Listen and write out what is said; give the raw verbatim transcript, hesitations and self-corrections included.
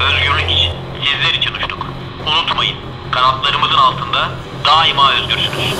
özgürlük için, sizler için uçtuk. Unutmayın, kanatlarımızın altında daima özgürsünüz.